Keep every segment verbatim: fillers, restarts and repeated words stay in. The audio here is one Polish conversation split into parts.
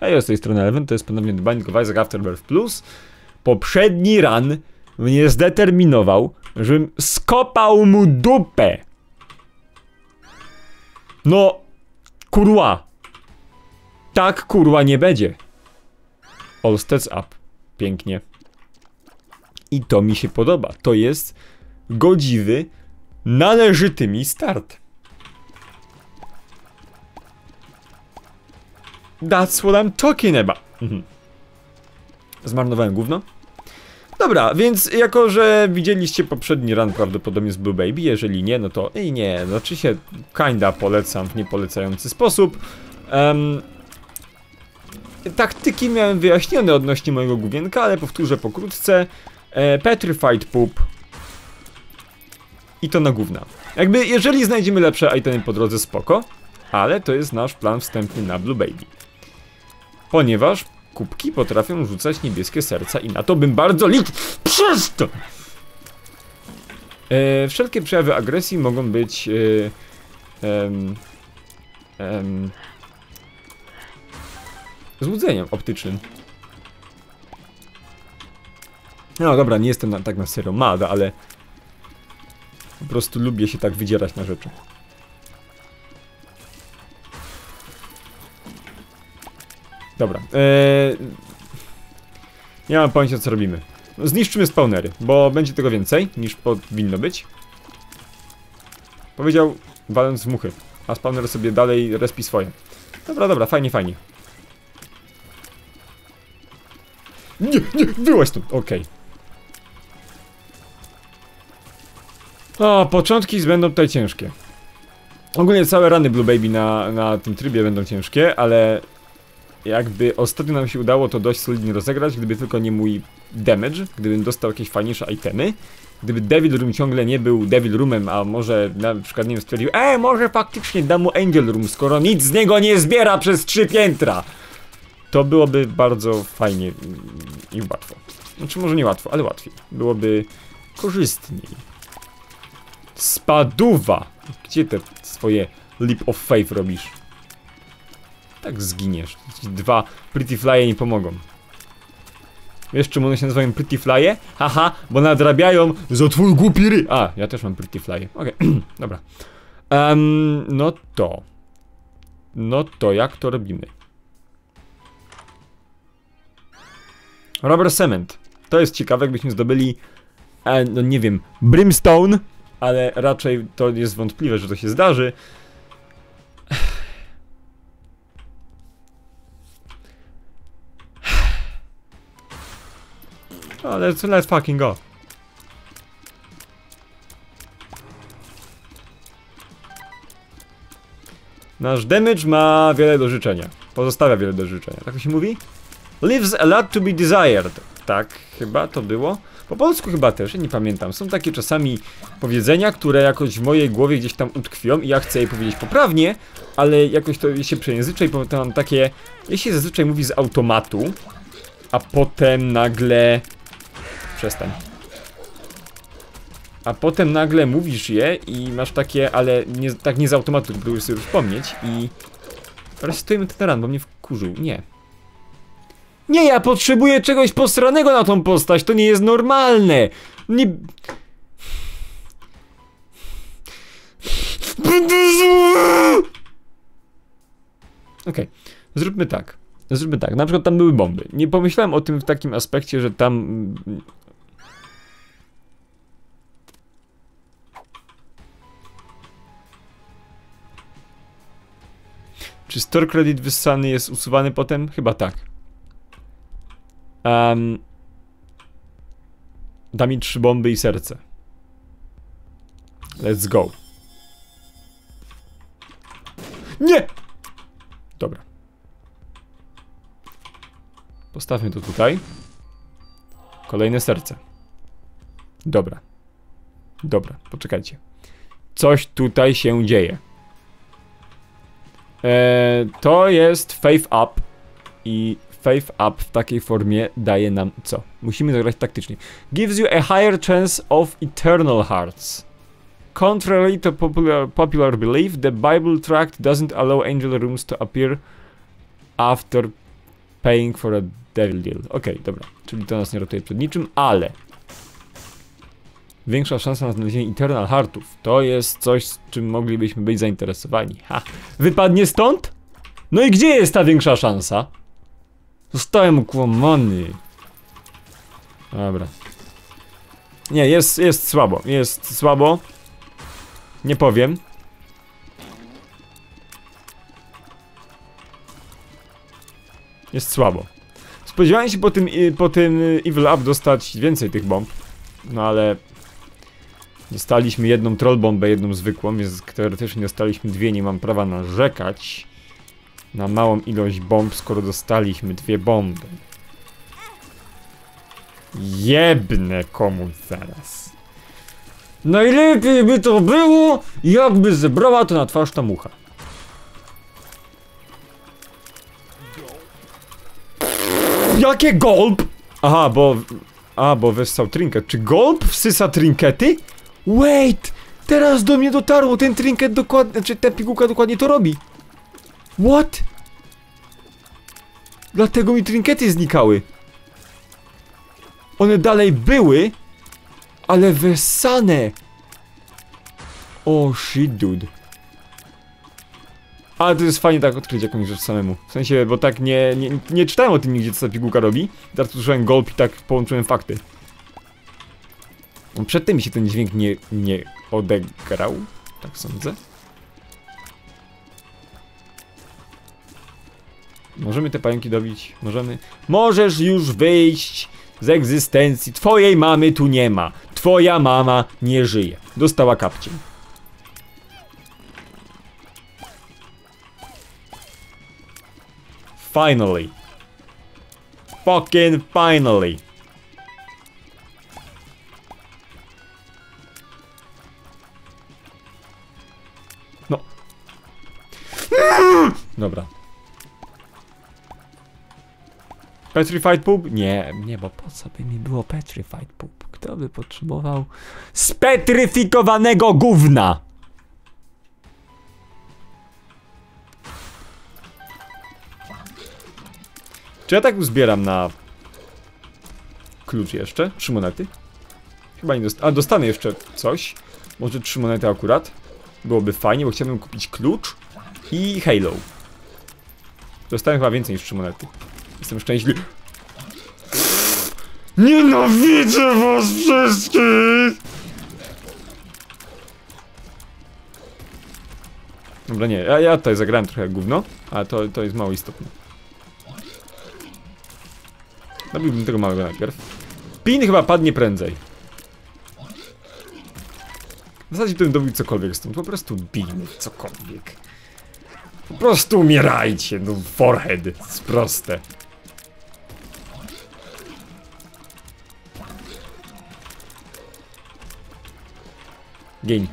Hej, z tej strony Eleven, to jest ponownie Blank Card Afterbirth Plus. Poprzedni run mnie zdeterminował, żebym skopał mu dupę. No, kurwa. Tak, kurwa, nie będzie. All stats up. Pięknie. I to mi się podoba. To jest godziwy, należyty mi start. That's what I'm talking about. Mhm. Zmarnowałem gówno. Dobra, więc jako że widzieliście poprzedni run prawdopodobnie z Blue Baby, jeżeli nie, no to i nie, znaczy się kinda polecam w niepolecający sposób. Um, taktyki miałem wyjaśnione odnośnie mojego główienka, ale powtórzę pokrótce. E, Petrified Poop. I to na gówna. Jakby, jeżeli znajdziemy lepsze itemy po drodze, spoko, ale to jest nasz plan wstępny na Blue Baby. Ponieważ kubki potrafią rzucać niebieskie serca i na to bym bardzo liczył. Przez to! E, wszelkie przejawy agresji mogą być... E, em, em, złudzeniem optycznym. No dobra, nie jestem na, tak na serio mada, ale... po prostu lubię się tak wydzierać na rzeczy. Dobra, eee, nie mam pojęcia, co robimy. Zniszczymy spawnery, bo będzie tego więcej niż powinno być. Powiedział, waląc w muchy. A spawner sobie dalej respi swoje. Dobra, dobra, fajnie, fajnie. Nie, nie, wyłaź tu, okej. O, początki będą tutaj ciężkie. Ogólnie całe rany Blue Baby na, na tym trybie będą ciężkie, ale... jakby ostatnio nam się udało to dość solidnie rozegrać, gdyby tylko nie mój damage, gdybym dostał jakieś fajniejsze itemy. Gdyby Devil Room ciągle nie był Devil Roomem, a może na przykład, nie wiem, stwierdził, e, może faktycznie dam mu Angel Room, skoro nic z niego nie zbiera przez trzy piętra. To byłoby bardzo fajnie i łatwo. Znaczy może nie łatwo, ale łatwiej. Byłoby korzystniej. Spaduwa! Gdzie te swoje Leap of Faith robisz? Tak zginiesz. Ci dwa Pretty Fly'e nie pomogą. Wiesz, czym one się nazywają Pretty Fly'e? Haha, bo nadrabiają za twój głupi ry... A, ja też mam Pretty Fly'e. Okej, okay. Dobra. Um, no to... No to jak to robimy? Rubber Cement. To jest ciekawe, jakbyśmy zdobyli... E, no nie wiem, Brimstone, ale raczej to jest wątpliwe, że to się zdarzy. Oh, let's, let's fucking go. Nasz damage ma wiele do życzenia. Pozostawia wiele do życzenia. Tak to się mówi? Leaves a lot to be desired. Tak, chyba to było. Po polsku chyba też, ja nie pamiętam. Są takie czasami powiedzenia, które jakoś w mojej głowie gdzieś tam utkwią i ja chcę je powiedzieć poprawnie, ale jakoś to się przejęzyczę i potem mam takie... Ja się zazwyczaj mówi z automatu, a potem nagle... Przestań. A potem nagle mówisz je i masz takie, ale nie, tak nie z automatu, próbujesz sobie już wspomnieć i... Resetujemy ten ran, bo mnie wkurzył. Nie. Nie, ja potrzebuję czegoś posranego na tą postać, to nie jest normalne! Nie... Okej, zróbmy tak. Zróbmy tak, na przykład tam były bomby. Nie pomyślałem o tym w takim aspekcie, że tam... Czy store credit wyssany jest usuwany potem? Chyba tak. Um, da mi trzy bomby i serce. Let's go. Nie! Dobra. Postawmy to tutaj. Kolejne serce. Dobra. Dobra, poczekajcie. Coś tutaj się dzieje. Eee, to jest Faith Up. I Faith Up w takiej formie daje nam co? Musimy zagrać taktycznie. Gives you a higher chance of eternal hearts. Contrary to popular, popular belief, the Bible tract doesn't allow angel rooms to appear after paying for a devil deal. Okej, dobra, czyli to nas nie ratuje przed niczym, ale większa szansa na znalezienie Eternal Heartów. To jest coś, z czym moglibyśmy być zainteresowani. Ha! Wypadnie stąd? No i gdzie jest ta większa szansa? Zostałem ukłamany. Dobra. Nie, jest, jest słabo, jest słabo. Nie powiem. Jest słabo. Spodziewałem się po tym, po tym Evil Up dostać więcej tych bomb. No ale... dostaliśmy jedną troll bombę, jedną zwykłą, więc teoretycznie dostaliśmy dwie, nie mam prawa narzekać na małą ilość bomb, skoro dostaliśmy dwie bomby. Jebnę komuś zaraz. Najlepiej by to było, jakby zebrała to na twarz ta mucha. Jakie golp? Aha, bo... A, bo wessał trinket. Czy golp wsysa trinkety? Wait! Teraz do mnie dotarło, ten trinket dokładnie... Znaczy, ta pigułka dokładnie to robi. What? Dlatego mi trinkety znikały. One dalej były, ale wessane. Oh shit, dude. Ale to jest fajnie tak odkryć jakąś rzecz samemu. W sensie, bo tak nie, nie, nie czytałem o tym nigdzie, co ta pigułka robi. Teraz słyszałem golp i tak połączyłem fakty. Przed tym mi się ten dźwięk nie, nie odegrał. Tak sądzę. Możemy te pająki dobić? Możemy? Możesz już wyjść z egzystencji. Twojej mamy tu nie ma. Twoja mama nie żyje. Dostała kapcie. Finally. Fucking finally. No. Dobra. Petrified Poop? Nie, nie, bo po co by mi było Petrified Poop? Kto by potrzebował spetryfikowanego gówna? Czy ja tak uzbieram na klucz jeszcze? Trzy monety? Chyba nie dostanę. A dostanę jeszcze coś. Może trzy monety akurat. Byłoby fajnie, bo chciałbym kupić klucz i Halo. Dostałem chyba więcej niż trzy monety. Jestem szczęśliwy. Nienawidzę was wszystkich! Dobra, nie, ja, ja tutaj zagrałem trochę gówno, ale to, to jest mało istotne. Dobiłbym tego małego najpierw. Pin chyba padnie prędzej. W zasadzie bym dobił cokolwiek stąd, po prostu bijmy cokolwiek. Po prostu umierajcie, no forehead, jest proste. Gień.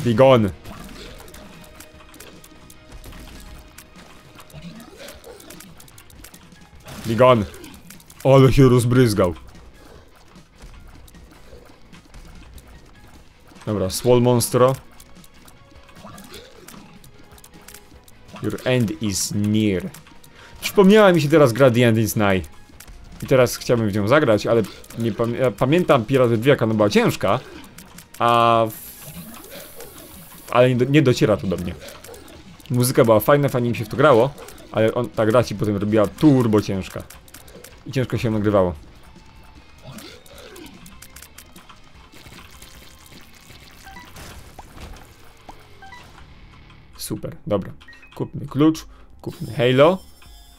Be gone. Be gone. Ale się rozbryzgał. Dobra, Swole Monstro. Your end is near. Przypomniała mi się teraz gra The End is Night. I teraz chciałbym w nią zagrać, ale nie pamię ja pamiętam Piraty dwa, ona była ciężka. A... Ale nie, do nie dociera tu do mnie. Muzyka była fajna, fajnie mi się w to grało. Ale on, ta gra ci potem robiła turbo ciężka. I ciężko się nagrywało. Super, dobra. Kupmy klucz, kupmy Halo.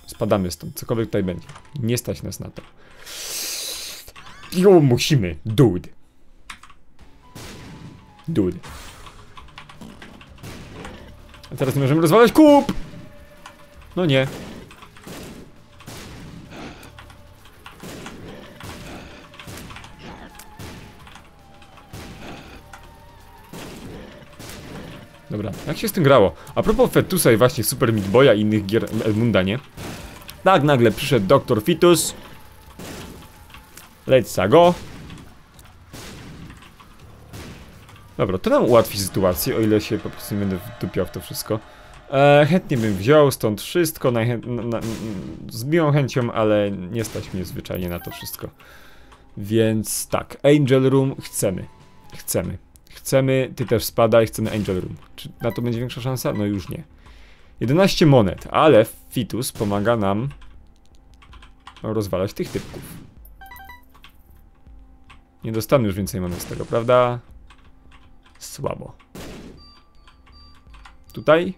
Spadamy stąd, cokolwiek tutaj będzie. Nie stać nas na to. Jo, musimy, dude. Dude. A teraz nie możemy rozwalać kup! No nie. Dobra, jak się z tym grało? A propos Fetusa i właśnie Super Meat Boya i innych gier Edmunda, nie? Tak nagle przyszedł doktor Fetus. Let's go. Dobra, to nam ułatwi sytuację, o ile się po prostu nie będę wdupiał w to wszystko. Eee, chętnie bym wziął stąd wszystko, na, na, z miłą chęcią, ale nie stać mnie zwyczajnie na to wszystko. Więc tak, Angel Room chcemy. Chcemy. Chcemy, ty też spadaj, chcemy Angel Room. Czy na to będzie większa szansa? No już nie. jedenaście monet, ale Fetus pomaga nam rozwalać tych typków. Nie dostanę już więcej monet z tego, prawda? Słabo. Tutaj?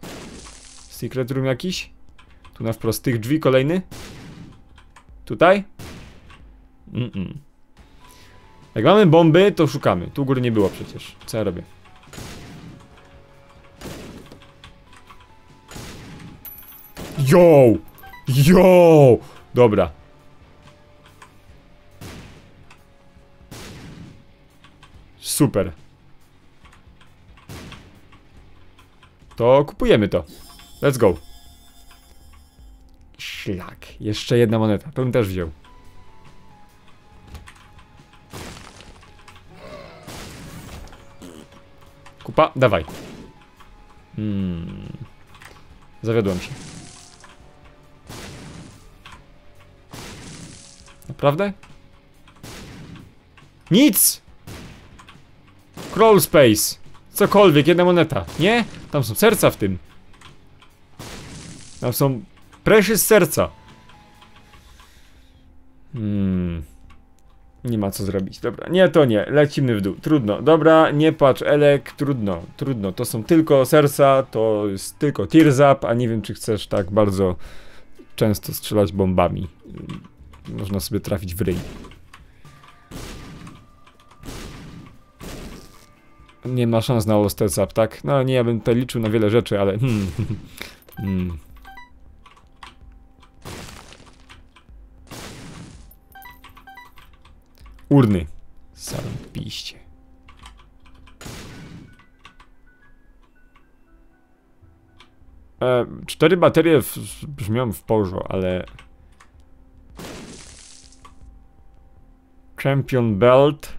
Secret room jakiś? Tu na wprost tych drzwi kolejny? Tutaj? Mm -mm. Jak mamy bomby, to szukamy. Tu góry nie było przecież. Co ja robię? Yo! Yo! Dobra. Super. To kupujemy to. Let's go. Szlak. Jeszcze jedna moneta. To bym też wziął. Kupa, dawaj. Hmm. Zawiodłem się. Naprawdę? Nic! Crawl space. Cokolwiek, jedna moneta. Nie? Tam są serca w tym. Tam są precious serca. Hmm. Nie ma co zrobić. Dobra, nie, to nie. Lecimy w dół. Trudno. Dobra, nie patrz, Elek. Trudno, trudno. To są tylko serca, to jest tylko tears up, a nie wiem, czy chcesz tak bardzo często strzelać bombami. Można sobie trafić w ryj. Nie ma szans na lost up, tak? No nie, ja bym tutaj liczył na wiele rzeczy, ale... Hmm. Hmm. Urny. Zarobiście. E, cztery baterie w, brzmią w porzo, ale... Champion Belt.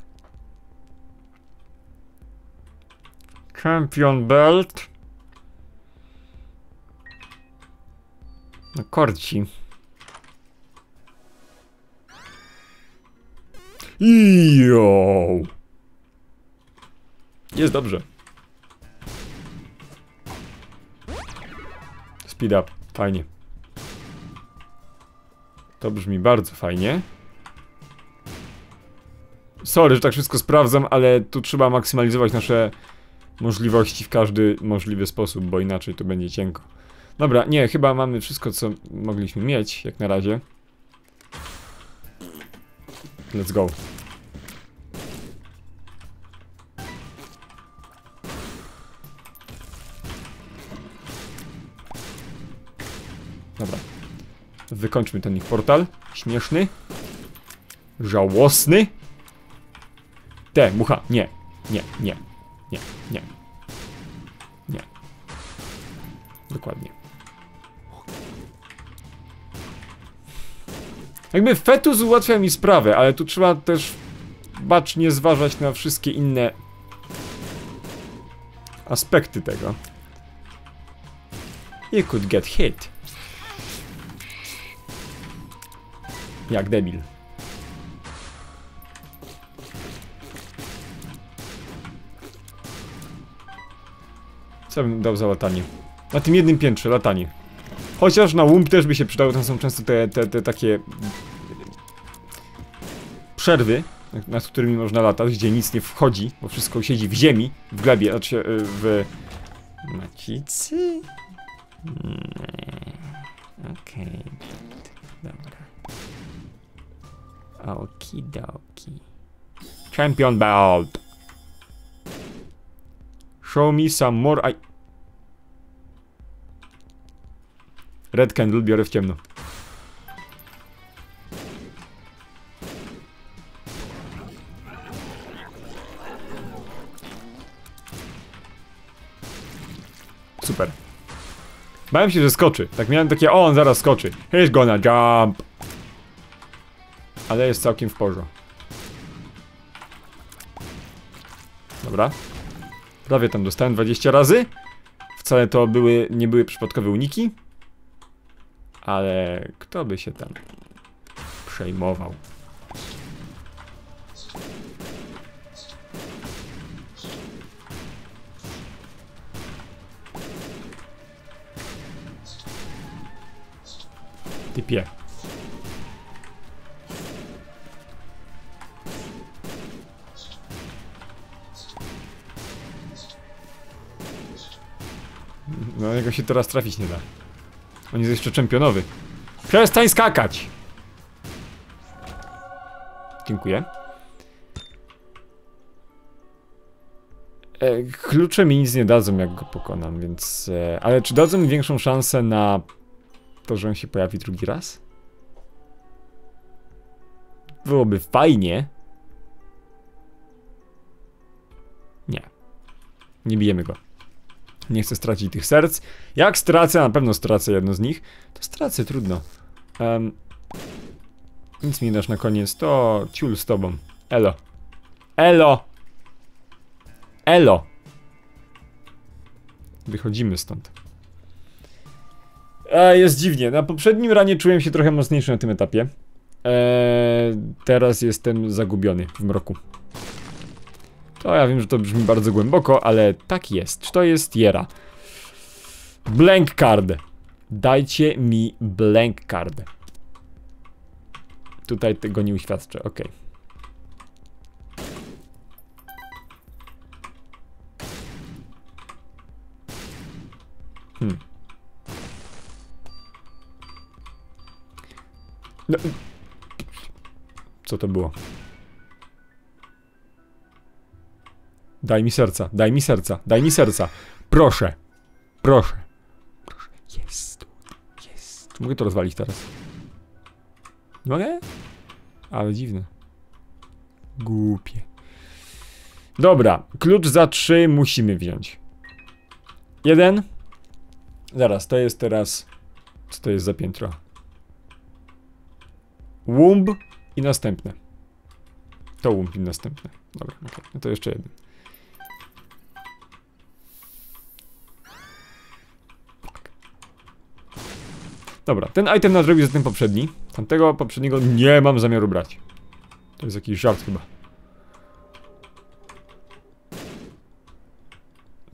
Champion Belt. No korci. Jo. Jest dobrze. Speed up. Fajnie. To brzmi bardzo fajnie. Sorry, że tak wszystko sprawdzam, ale tu trzeba maksymalizować nasze możliwości w każdy możliwy sposób, bo inaczej to będzie cienko. Dobra, nie, chyba mamy wszystko, co mogliśmy mieć, jak na razie. Let's go. Dobra. Wykończmy ten ich portal. Śmieszny. Żałosny. Te, mucha, nie, nie, nie, nie, nie, nie, dokładnie. Jakby fetus ułatwia mi sprawę, ale tu trzeba też bacznie zważać na wszystkie inne aspekty tego. You could get hit. Jak debil. Co bym dał za latanie? Na tym jednym piętrze latanie. Chociaż na łumb też by się przydało, tam są często te, te, te takie przerwy, nad którymi można latać, gdzie nic nie wchodzi, bo wszystko siedzi w ziemi, w glebie, znaczy w... Macicy? Okej, dobra. Okidoki. Champion Belt! Show me some more I... Red candle biorę w ciemno. Super. Bałem się, że skoczy. Tak miałem takie, o, on zaraz skoczy. He's gonna jump. Ale jest całkiem w porządku. Dobra. Prawie tam dostałem dwadzieścia razy. Wcale to były, nie były przypadkowe uniki. Ale kto by się tam przejmował? Typie. No jego się teraz trafić nie da. On jest jeszcze czempionowy. Przestań skakać! Dziękuję. E, klucze mi nic nie dadzą, jak go pokonam, więc... E, ale czy dadzą mi większą szansę na to, że on się pojawi drugi raz? Byłoby fajnie. Nie. Nie bijemy go. Nie chcę stracić tych serc. Jak stracę, na pewno stracę jedno z nich, to stracę, trudno. Um, nic mi dasz na koniec, to ciul z tobą. Elo. Elo. Elo. Wychodzimy stąd. E, jest dziwnie. Na poprzednim ranie czułem się trochę mocniejszy na tym etapie. E, teraz jestem zagubiony w mroku. To ja wiem, że to brzmi bardzo głęboko, ale tak jest. Czy to jest Jera? Blank Card. Dajcie mi Blank Card. Tutaj tego nie uświadczę, ok. Hmm. No. Co to było? Daj mi serca, daj mi serca, daj mi serca. Proszę. Proszę. Proszę. Jest. Jest. Czy mogę to rozwalić teraz? Nie mogę? Ale dziwne. Głupie. Dobra. Klucz za trzy musimy wziąć. Jeden. Zaraz, to jest teraz... Co to jest za piętro? Łumb i następne. To łumb i następne. Dobra, okay. No to jeszcze jeden. Dobra, ten item nadrobił za ten poprzedni. Tamtego poprzedniego nie mam zamiaru brać. To jest jakiś żart chyba.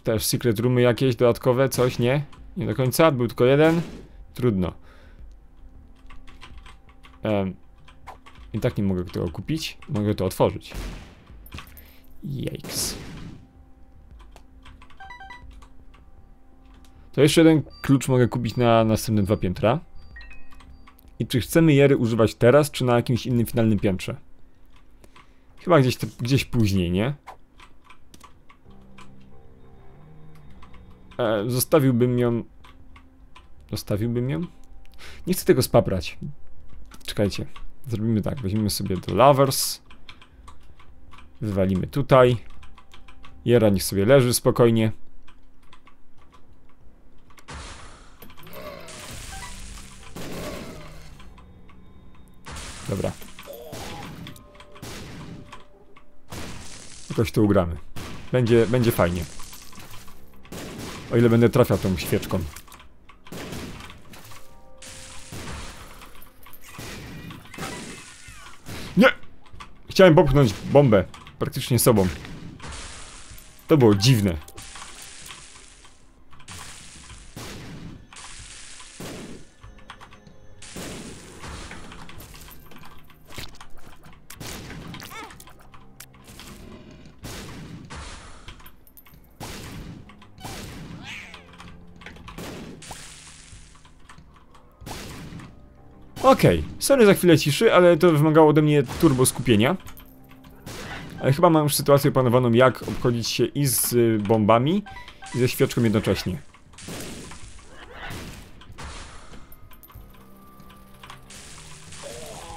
Też secret roomy jakieś dodatkowe, coś, nie? Nie do końca, był tylko jeden. Trudno. um, I tak nie mogę tego kupić. Mogę to otworzyć. Yikes. To jeszcze jeden klucz mogę kupić na następne dwa piętra. I czy chcemy Jery używać teraz, czy na jakimś innym finalnym piętrze? Chyba gdzieś, te, gdzieś później, nie? E, zostawiłbym ją... Zostawiłbym ją? Nie chcę tego spaprać. Czekajcie. Zrobimy tak. Weźmiemy sobie The Lovers. Wywalimy tutaj. Jera niech sobie leży spokojnie. Dobra. Jakoś to ugramy. Będzie, będzie fajnie. O ile będę trafiał tą świeczką. Nie! Chciałem popchnąć bombę. Praktycznie sobą. To było dziwne. Okej, okay. Sorry za chwilę ciszy, ale to wymagało ode mnie turbo skupienia. Ale chyba mam już sytuację opanowaną, jak obchodzić się i z bombami, i ze świeczką jednocześnie.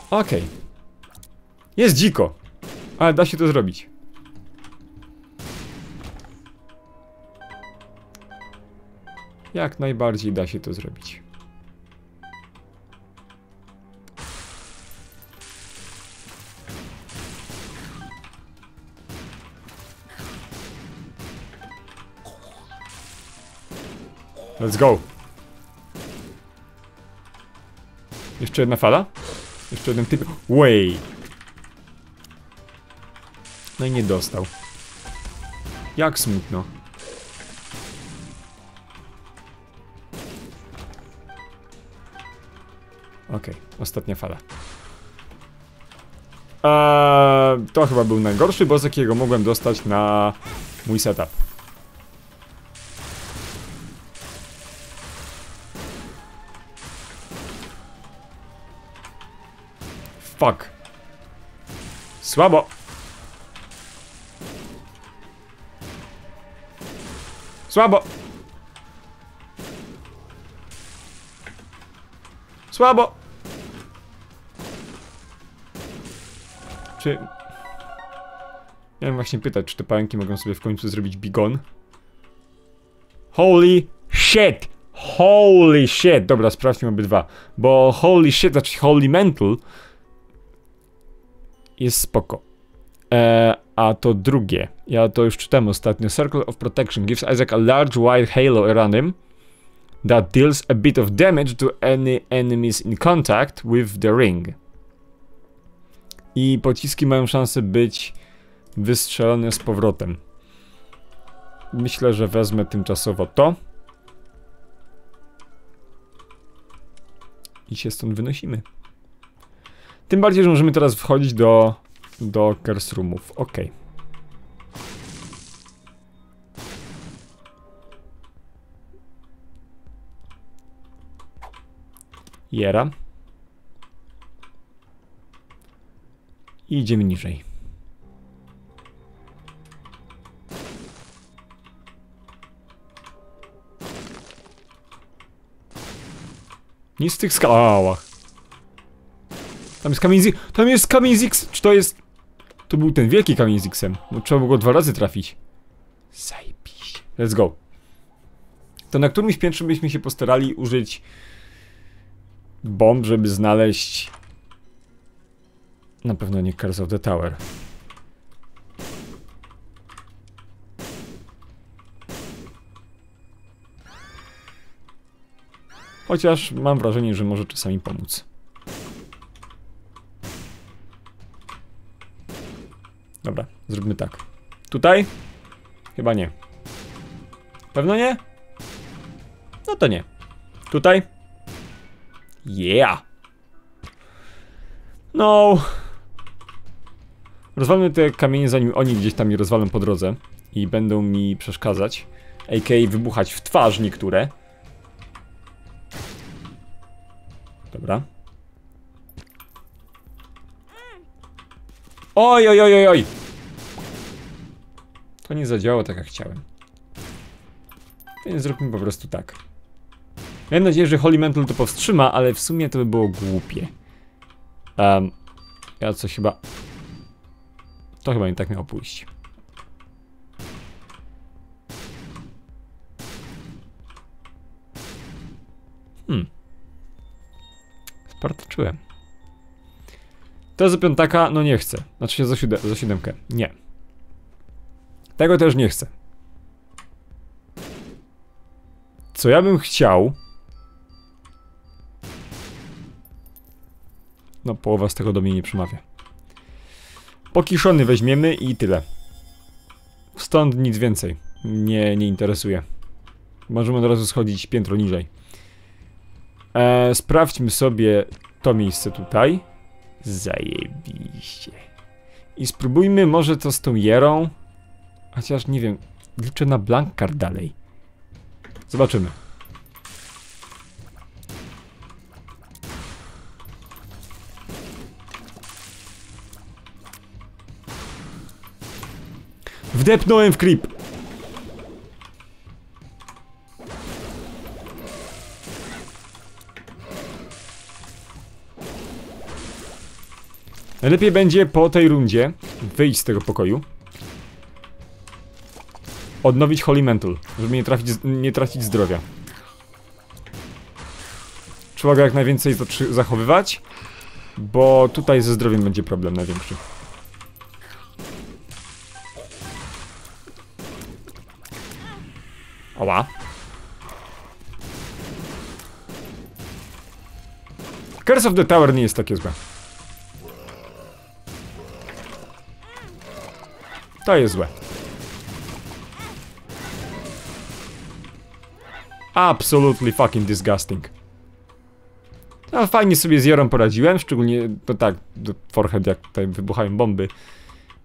Okej. Okay. Jest dziko, ale da się to zrobić. Jak najbardziej da się to zrobić. Let's go. Jeszcze jedna fala. Jeszcze jeden typ. Way. No i nie dostał. Jak smutno. Okej, ostatnia fala. Eee, to chyba był najgorszy boss, jakiego mogłem dostać na mój setup. Fuck. Słabo. Słabo. Słabo. Czy... Miałem właśnie pytać, czy te pająki mogą sobie w końcu zrobić bigon? Holy shit! Holy shit! Dobra, sprawdźmy obydwa. Bo holy shit, znaczy holy mantle jest spoko. Eee, a to drugie. Ja to już czytałem ostatnio. Circle of Protection gives Isaac a large white halo around him that deals a bit of damage to any enemies in contact with the ring. I pociski mają szansę być wystrzelone z powrotem. Myślę, że wezmę tymczasowo to. I się stąd wynosimy. Tym bardziej, że możemy teraz wchodzić do... do curse roomów. Ok. Jera. I idziemy niżej. Nic z tych skałach. Tam jest kamień z... Tam jest kamień z X. Czy to jest... To był ten wielki kamień z X-em. Bo trzeba było go dwa razy trafić. Zajebiście. Let's go. To na którymś piętrze byśmy się postarali użyć bomb, żeby znaleźć... Na pewno nie Curse of the Tower. Chociaż mam wrażenie, że może czasami pomóc. Dobra, zróbmy tak. Tutaj? Chyba nie. Pewno nie? No to nie. Tutaj? Yeah! No! Rozwalmy te kamienie, zanim oni gdzieś tam je rozwalą po drodze i będą mi przeszkadzać, a ka a wybuchać w twarz niektóre. Dobra. Oj, oj, oj, oj! To nie zadziałało tak, jak chciałem. Więc zróbmy po prostu tak. Mam nadzieję, że Holy Mantle to powstrzyma, ale w sumie to by było głupie. Um, ja coś chyba... To chyba nie tak miało pójść. Hmm. Spartaczyłem. To za piątaka, no nie chcę. Znaczy się za, siódem, za siódemkę. Nie. Tego też nie chcę. Co ja bym chciał... No połowa z tego do mnie nie przemawia. Pokiszony weźmiemy i tyle. Stąd nic więcej. Nie, nie interesuje. Możemy od razu schodzić piętro niżej. Eee, sprawdźmy sobie to miejsce tutaj. Zajebiście. I spróbujmy może to z tą Jerą. Chociaż nie wiem. Liczę na Blank Card dalej. Zobaczymy. Wdepnąłem w creep. Najlepiej będzie po tej rundzie wyjść z tego pokoju. Odnowić Holy Mantle, żeby nie trafić, nie tracić zdrowia. Trzeba go jak najwięcej zachowywać, bo tutaj ze zdrowiem będzie problem największy. Ała. Curse of the Tower nie jest takie złe. To jest złe. Absolutely fucking disgusting. No, fajnie sobie z Jerą poradziłem, szczególnie, no tak, forehead, jak tutaj wybuchają bomby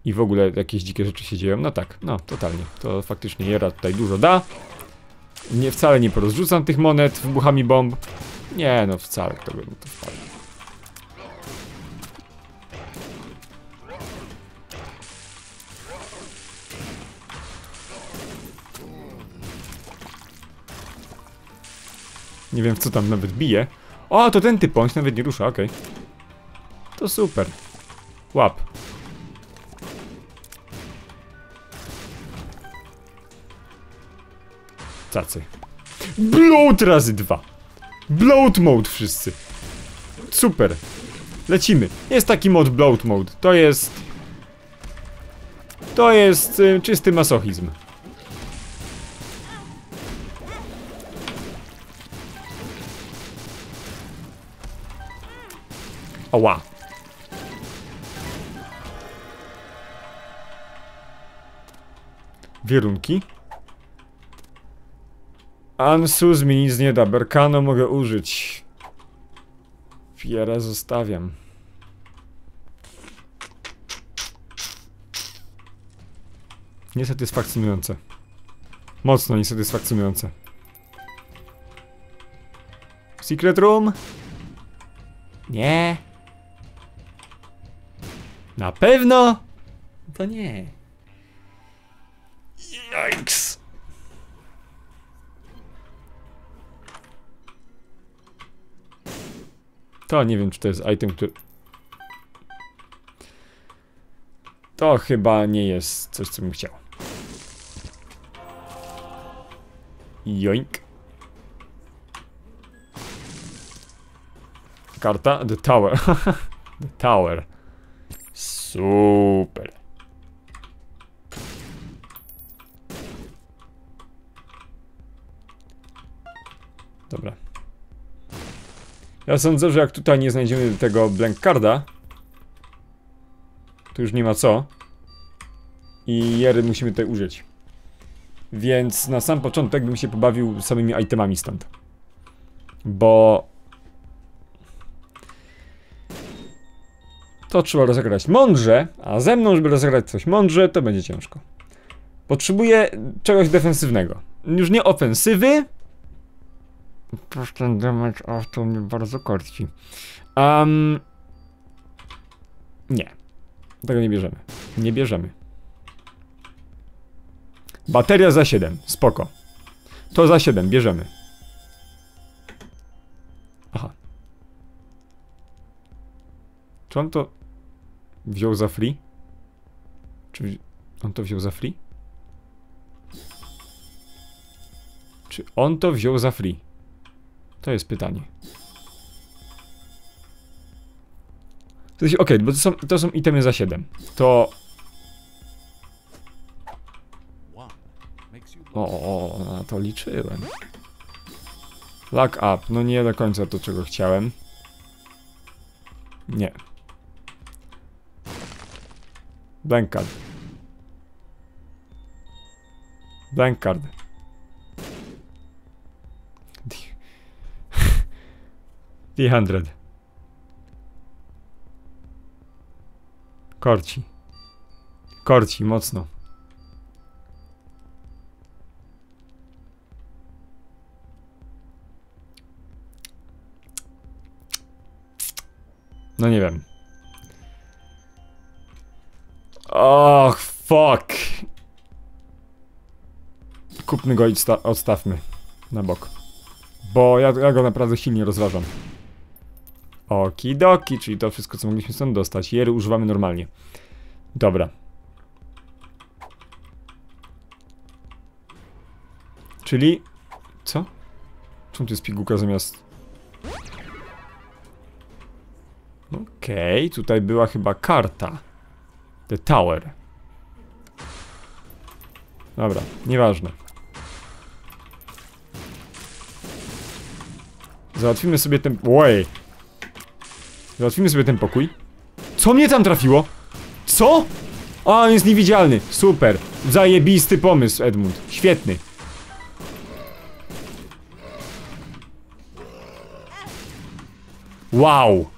i w ogóle jakieś dzikie rzeczy się dzieją, no tak, no totalnie, to faktycznie Jera tutaj dużo da. Nie, wcale nie porozrzucam tych monet wybuchami bomb. Nie, no wcale, to by to wcale. Nie wiem, w co tam nawet bije. O, to ten typ, on się nawet nie rusza, okej. Okay. To super. Łap. Cacy. Bloat razy dwa. Bloat mode wszyscy. Super. Lecimy. Jest taki mod bloat mode. To jest... To jest y, czysty masochizm. Oła. Wierunki. Ansuz mi nic nie da. Berkano mogę użyć. Fierę zostawiam. Niesatysfakcjonujące. Mocno niesatysfakcjonujące. Secret room? Nie. Na pewno? To nie. Yikes. To nie wiem, czy to jest item, który... To chyba nie jest coś, co bym chciał. Joink. Karta The Tower. The Tower. Super. Dobra. Ja sądzę, że jak tutaj nie znajdziemy tego Blank Carda, to już nie ma co. I Jery musimy tutaj użyć. Więc na sam początek bym się pobawił samymi itemami stąd. Bo... to trzeba rozegrać mądrze, a ze mną, żeby rozegrać coś mądrze, to będzie ciężko. Potrzebuję czegoś defensywnego. Już nie ofensywy. Proszę, ten damage off to mnie bardzo korci. Um, nie. Tego nie bierzemy. Nie bierzemy. Bateria za siedem. Spoko. To za siedem. Bierzemy. Aha. Czy on to... wziął za free? Czy on to wziął za free? Czy on to wziął za free? To jest pytanie. W sensie, okej, okay, bo to są, to są itemy za siedem. To... O, na to liczyłem. Lock up. No nie do końca to, czego chciałem. Nie. Blank card. Blank card. dwieście. Korci. Korci, mocno. No nie wiem. Och, fuck. Kupmy go i odstawmy na bok. Bo ja, ja go naprawdę silnie rozważam. Okidoki, czyli to wszystko, co mogliśmy stąd dostać. Jery używamy normalnie. Dobra. Czyli... co? Czemu tu jest pigułka zamiast... Okej, okay, tutaj była chyba karta. The Tower. Dobra, nieważne. Załatwimy sobie ten... Oj! Załatwimy sobie ten pokój. Co mnie tam trafiło? Co? A, on jest niewidzialny. Super. Zajebisty pomysł, Edmund. Świetny. Wow.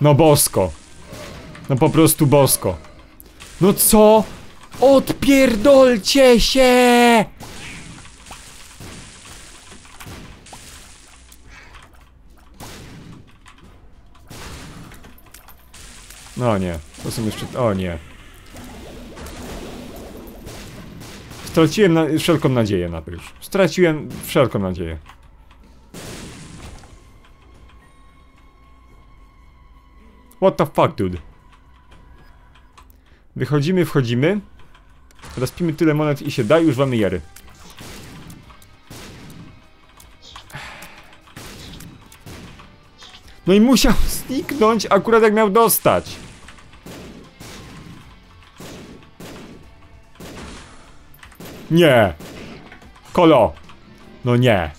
No bosko. No po prostu bosko. No co? Odpierdolcie się! No nie, to są jeszcze... O nie. Straciłem na... wszelką nadzieję na to już. Straciłem wszelką nadzieję. What the fuck, dude? Wychodzimy, wchodzimy. Rozpijmy tyle monet i się da, już mamy jary. No i musiał zniknąć akurat jak miał dostać. Nie. Kolo. No nie.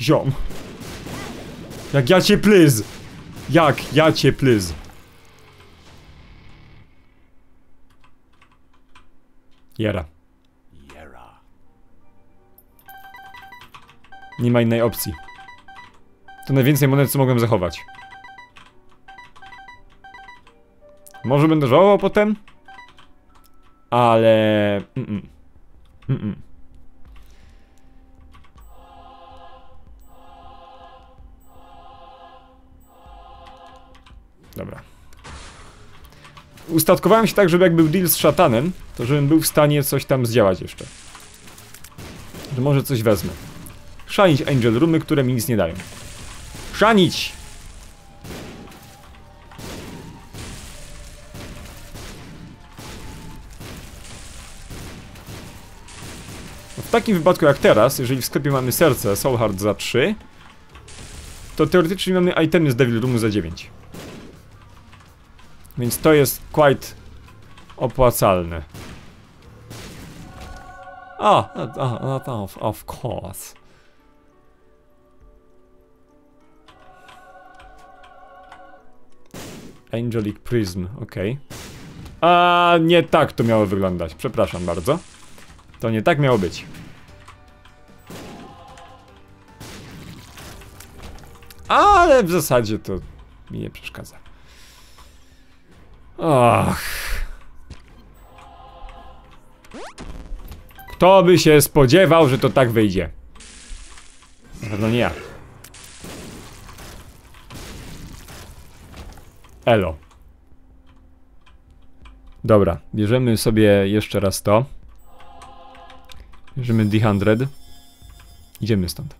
Ziom. Jak ja cię plyz. Jak ja cię plyz. Jera. Nie ma innej opcji. To najwięcej monet, co mogłem zachować. Może będę żałował potem? Ale... Mm-mm. Mm-mm. Dobra. Ustatkowałem się tak, żeby jak był deal z szatanem, to żebym był w stanie coś tam zdziałać jeszcze. Że może coś wezmę. Szanić angel roomy, które mi nic nie dają. Szanić! W takim wypadku jak teraz, jeżeli w sklepie mamy serce Soul Heart za trzy, to teoretycznie mamy itemy z Devil Roomu za dziewięć. Więc to jest quite opłacalne. Ah, of, of course. Angelic Prism, ok. A nie tak to miało wyglądać, przepraszam bardzo. To nie tak miało być. Ale w zasadzie to mi nie przeszkadza. Ach. Kto by się spodziewał, że to tak wyjdzie? Na pewno nie ja. Elo. Dobra, bierzemy sobie jeszcze raz to. Bierzemy D sto. Idziemy stąd.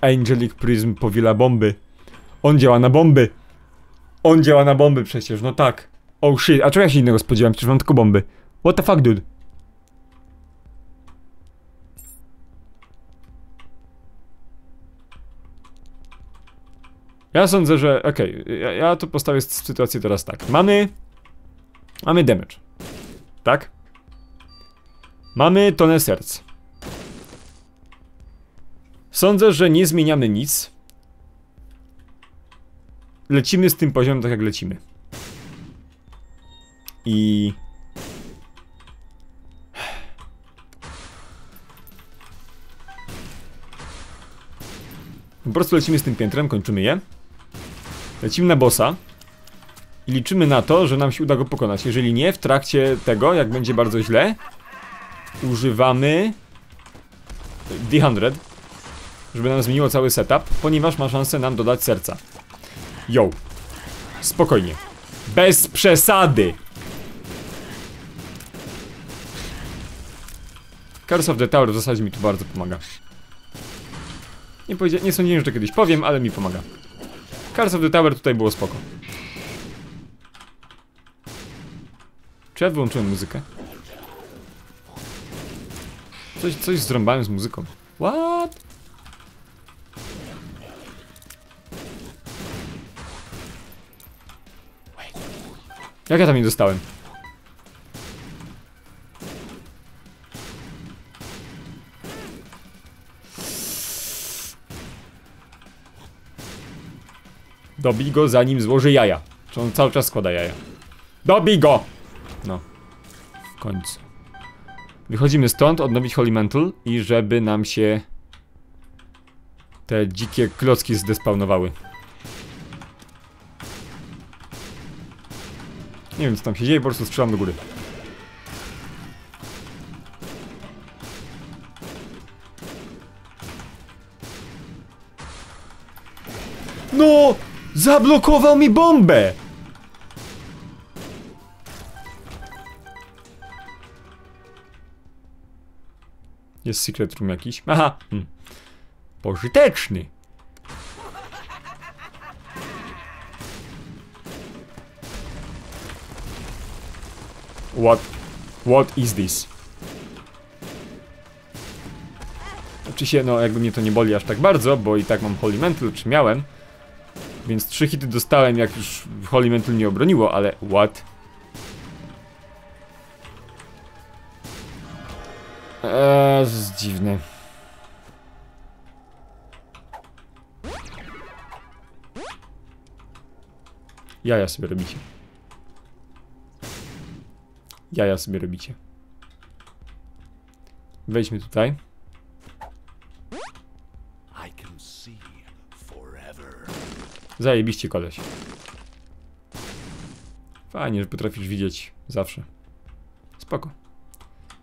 Angelic Prism powiela bomby. On działa na bomby. On działa na bomby przecież, no tak. Oh shit, a czego ja się innego spodziewałem? Przecież mam tylko bomby. What the fuck, dude? Ja sądzę, że... Okej, okay, ja, ja to postawię sytuację teraz tak. Mamy... Mamy damage. Tak? Mamy tonę serc. Sądzę, że nie zmieniamy nic. Lecimy z tym poziomem tak jak lecimy. I... Po prostu lecimy z tym piętrem, kończymy je. Lecimy na bossa. I liczymy na to, że nam się uda go pokonać. Jeżeli nie, w trakcie tego, jak będzie bardzo źle, używamy... D sto. Żeby nam zmieniło cały setup, ponieważ ma szansę nam dodać serca. Yo. Spokojnie. Bez przesady. Curse of the Tower w zasadzie mi tu bardzo pomaga. Nie, nie sądziłem, że to kiedyś powiem, ale mi pomaga. Curse of the Tower tutaj było spoko. Czy ja wyłączyłem muzykę? Coś, coś zrąbałem z muzyką. What? Jak ja tam nie dostałem? Dobij go, zanim złoży jaja. Czy on cały czas składa jaja? Dobij go! No. W końcu. Wychodzimy stąd, odnowić Holy Mantle i żeby nam się te dzikie klocki zdespawnowały. Nie wiem co tam się dzieje, po prostu strzelam do góry. No! Zablokował mi bombę! Jest secret room jakiś. Aha! Hmm. Pożyteczny! What? What is this? Oczywiście, no jakby mnie to nie boli aż tak bardzo, bo i tak mam Holy Mantle, czy miałem. Więc trzy hity dostałem, jak już Holy Mantle nie obroniło, ale what? Eee, to jest dziwne. Jaja sobie robicie. Jaja sobie robicie. Wejdźmy tutaj. Zajebiście koleś. Fajnie, że potrafisz widzieć zawsze. Spoko.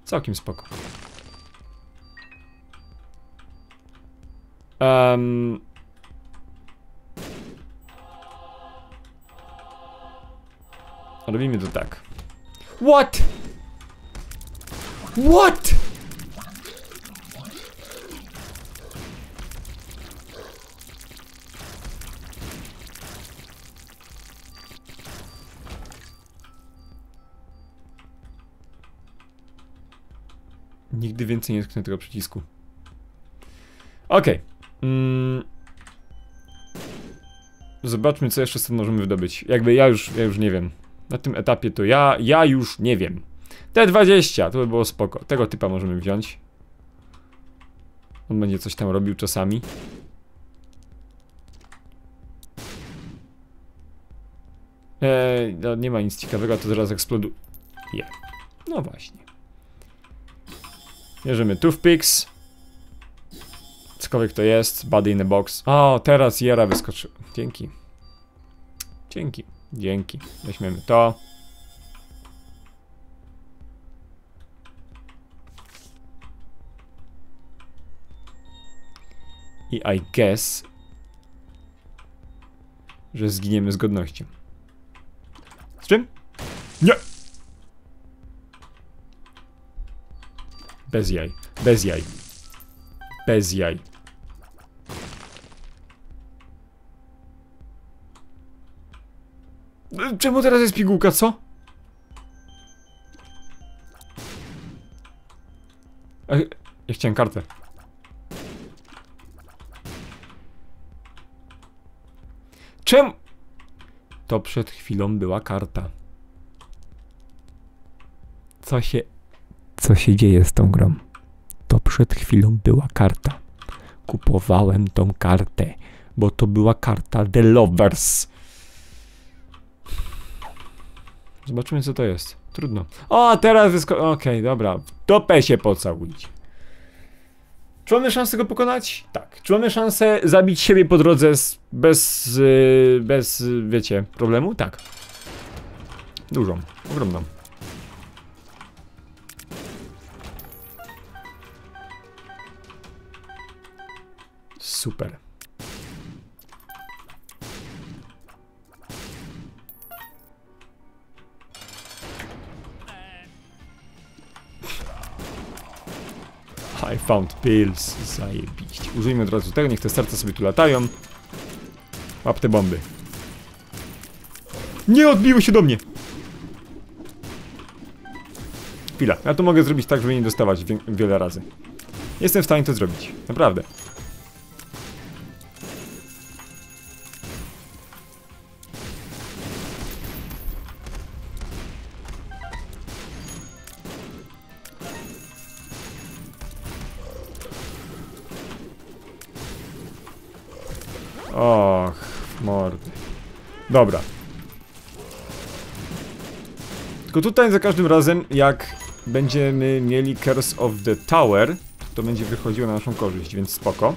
Całkiem spoko. Um. Robimy to tak. What? What? Nigdy więcej nie tknę tego przycisku. Okej. Okay. Mm. Zobaczmy, co jeszcze stąd możemy wydobyć. Jakby ja już, ja już nie wiem. Na tym etapie to ja, ja już nie wiem. T dwadzieścia, to by było spoko. Tego typa możemy wziąć. On będzie coś tam robił czasami. Eee, no nie ma nic ciekawego, to zaraz eksploduje. Yeah. No właśnie. Bierzemy Toothpicks. Cokolwiek to jest, Buddy in the Box. O, teraz Jera wyskoczył. Dzięki. Dzięki. Dzięki. Weźmiemy to. I I guess, że zginiemy z godnością. Z czym? Nie! Bez jaj. Bez jaj. Bez jaj. Czemu teraz jest pigułka, co? Ech, ja chciałem kartę. Czemu? To przed chwilą była karta. Co się... Co się dzieje z tą grą? To przed chwilą była karta. Kupowałem tą kartę, bo to była karta The Lovers. Zobaczymy, co to jest. Trudno. O, teraz wysko... Okej, okay, dobra. W dopę się pocałujcie. Czy mamy szansę go pokonać? Tak. Czy mamy szansę zabić siebie po drodze z... bez... Yy, bez... wiecie... problemu? Tak. Dużą. Ogromną. Super. I found pills. Zajebiście. Użyjmy od razu tego, niech te serca sobie tu latają. Łap te bomby. Nie odbiły się do mnie! Chwila, ja to mogę zrobić tak, żeby nie dostawać wie wiele razy. Jestem w stanie to zrobić, naprawdę. Och, mordy. Dobra. Tylko tutaj za każdym razem, jak będziemy mieli Curse of the Tower, to będzie wychodziło na naszą korzyść, więc spoko.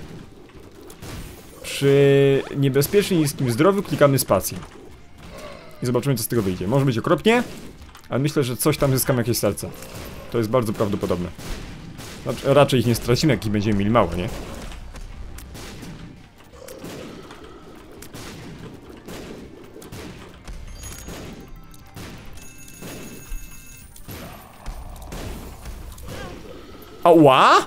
Przy niebezpiecznie niskim zdrowiu klikamy spację. I zobaczymy, co z tego wyjdzie. Może być okropnie, ale myślę, że coś tam zyskamy, jakieś serce. To jest bardzo prawdopodobne. Znaczy, raczej ich nie stracimy, jak ich będziemy mieli mało, nie? Ała!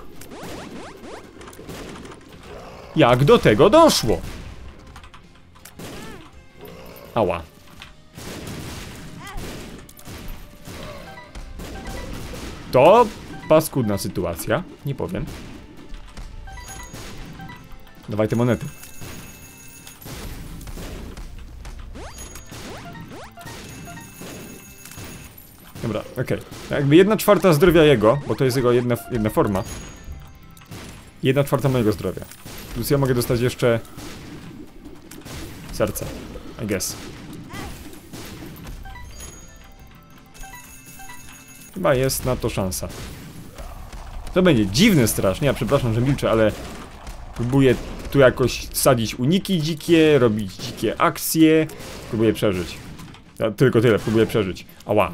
Jak do tego doszło? Ała. To paskudna sytuacja, nie powiem. Dawaj te monety. Dobra, okej. Okay. Jakby jedna czwarta zdrowia jego, bo to jest jego jedna, jedna forma. Jedna czwarta mojego zdrowia. Plus ja mogę dostać jeszcze serce, I guess. Chyba jest na to szansa. To będzie dziwne strasznie, ja przepraszam, że milczę, ale próbuję tu jakoś sadzić uniki dzikie, robić dzikie akcje. Próbuję przeżyć. Ja tylko tyle, próbuję przeżyć. Ała.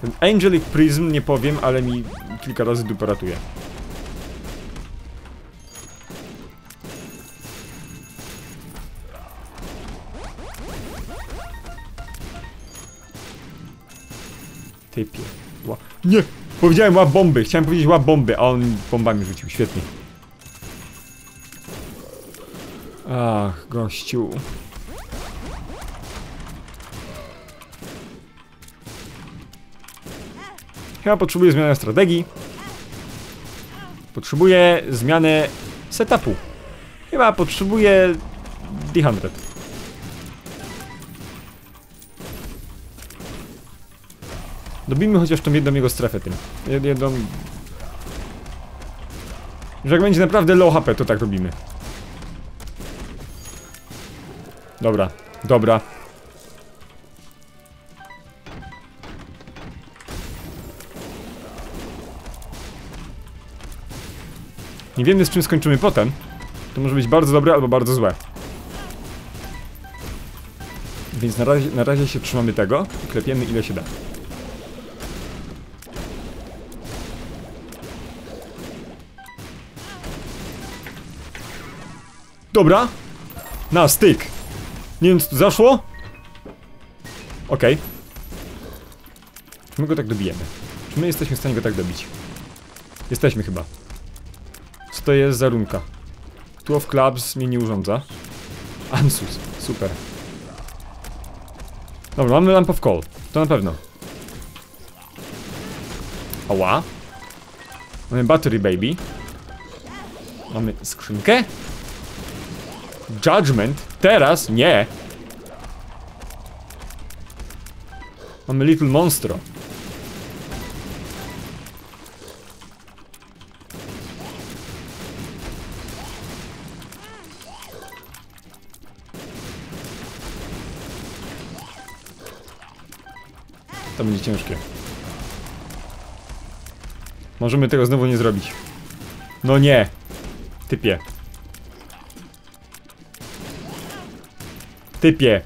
Ten Angelic Prism, nie powiem, ale mi kilka razy dupę ratuje. Typie. Ła... Nie! Powiedziałem łap bomby! Chciałem powiedzieć łap bomby, a on bombami rzucił. Świetnie. Ach, gościu. Chyba potrzebuję zmiany strategii. Potrzebuję zmiany setupu. Chyba potrzebuję D sto. Dobijmy chociaż tą jedną jego strefę tym. Jed jedną... Że jak będzie naprawdę low H P, to tak robimy. Dobra, dobra. Nie wiemy, z czym skończymy potem. To może być bardzo dobre albo bardzo złe. Więc na razie, na razie się trzymamy tego i klepiemy, ile się da. Dobra. Na styk. Nie wiem, co tu zaszło. Okej. Okay. Czy my go tak dobijemy? Czy my jesteśmy w stanie go tak dobić? Jesteśmy chyba. Co to jest za runka? Two of Clubs mnie nie urządza. Ansuz, super. Dobra, mamy Lamp of Coal, to na pewno. Ała. Mamy Battery Baby. Mamy skrzynkę. Judgment, teraz nie. Mamy Little Monstro. To będzie ciężkie. Możemy tego znowu nie zrobić. No nie, typie. Typie.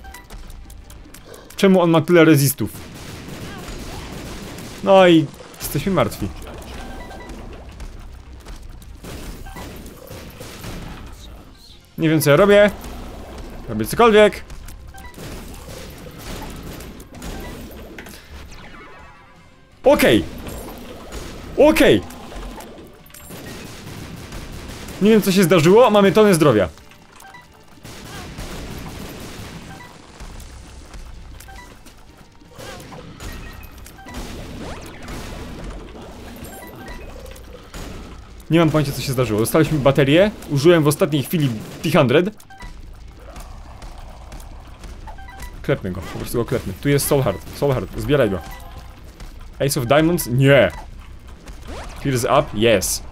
Czemu on ma tyle rezistów? No i jesteśmy martwi. Nie wiem, co ja robię. Robię cokolwiek. Okej. Okej. Nie wiem, co się zdarzyło, mamy tonę zdrowia. Nie mam pojęcia, co się zdarzyło. Dostaliśmy baterię. Użyłem w ostatniej chwili sto. Klepmy go, po prostu go klepmy. Tu jest Soul Heart. Soul Heart, zbieraj go. Ace of Diamonds? Nie! Fears up? Yes.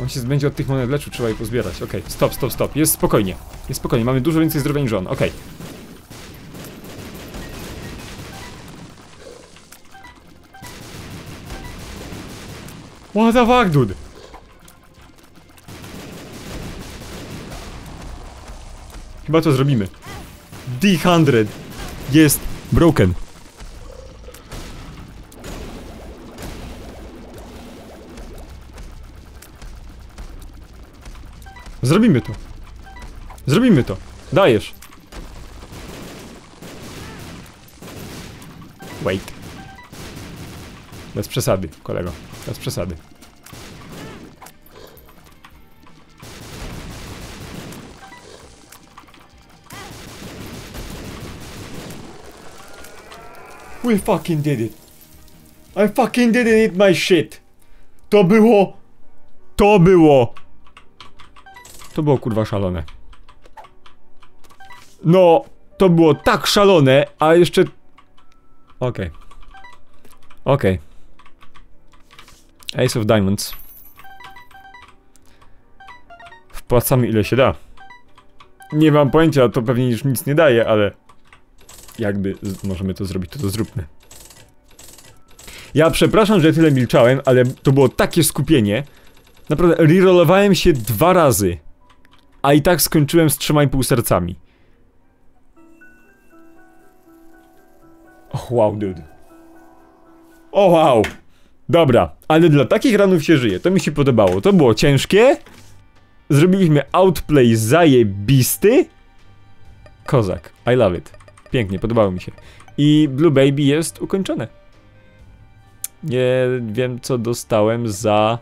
On się będzie od tych monet leczył, trzeba je pozbierać. Okej, okay. Stop, stop, stop. Jest spokojnie. Jest spokojnie, mamy dużo więcej zdrowia niż on. Okej. Okay. What the fuck, dude? Chyba to zrobimy. D sto jest broken. Zrobimy to. Zrobimy to. Dajesz. Wait. Bez przesady, kolego. Bez przesady. We fucking did it. I fucking didn't eat my shit. To było... To było... To było kurwa szalone. No, to było tak szalone, a jeszcze... Okej. Okay. Okej. Okay. Ace of Diamonds. Wpłacamy ile się da. Nie mam pojęcia, to pewnie już nic nie daje, ale... Jakby możemy to zrobić, to to zróbmy. Ja przepraszam, że tyle milczałem, ale to było takie skupienie. Naprawdę, rerollowałem się dwa razy. A i tak skończyłem z trzema i pół sercami. Oh, wow, dude. O, oh, wow. Dobra, ale dla takich ranów się żyje, to mi się podobało, to było ciężkie. Zrobiliśmy outplay zajebisty. Kozak, I love it. Pięknie, podobało mi się. I Blue Baby jest ukończone. Nie wiem co dostałem za...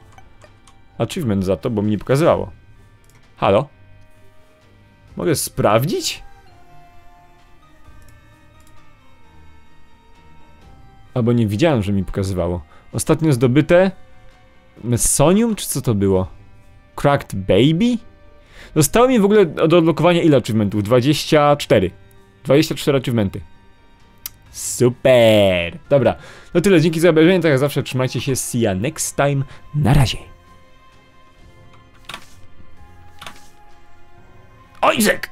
achievement za to, bo mi nie pokazywało. Halo? Mogę sprawdzić? Albo nie widziałem, że mi pokazywało. Ostatnio zdobyte... Messonium, czy co to było? Cracked Baby? Zostało mi w ogóle do odblokowania ile achievementów? dwadzieścia cztery. dwadzieścia cztery achievementy. Super! Dobra, no tyle, dzięki za obejrzenie, tak jak zawsze trzymajcie się, see ya next time, na razie! Ojzek!